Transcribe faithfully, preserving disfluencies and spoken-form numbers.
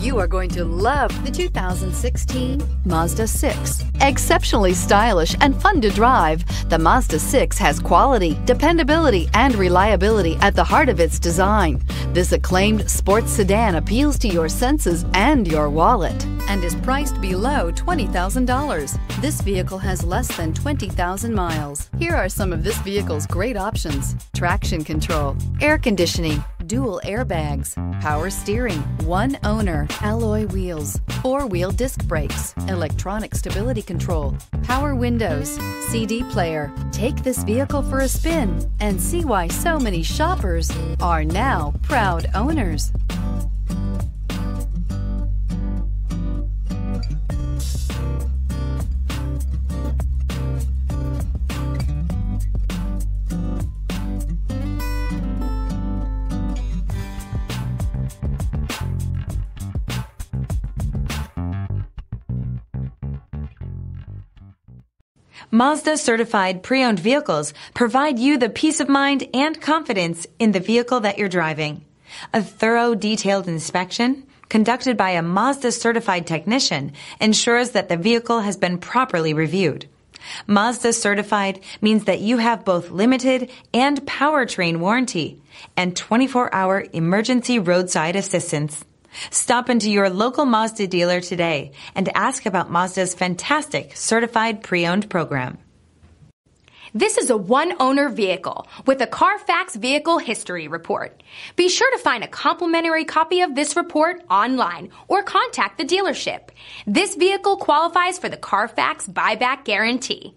You are going to love the two thousand sixteen Mazda six. Exceptionally stylish and fun to drive, the Mazda six has quality, dependability, and reliability at the heart of its design. This acclaimed sports sedan appeals to your senses and your wallet, and is priced below twenty thousand dollars. This vehicle has less than twenty thousand miles. Here are some of this vehicle's great options: traction control, air conditioning, dual airbags, power steering, one owner, alloy wheels, four-wheel disc brakes, electronic stability control, power windows, C D player. Take this vehicle for a spin and see why so many shoppers are now proud owners. Mazda certified pre-owned vehicles provide you the peace of mind and confidence in the vehicle that you're driving. A thorough, detailed inspection conducted by a Mazda certified technician ensures that the vehicle has been properly reviewed. Mazda certified means that you have both limited and powertrain warranty and twenty-four hour emergency roadside assistance. Stop into your local Mazda dealer today and ask about Mazda's fantastic certified pre-owned program. This is a one-owner vehicle with a Carfax vehicle history report. Be sure to find a complimentary copy of this report online or contact the dealership. This vehicle qualifies for the Carfax buyback guarantee.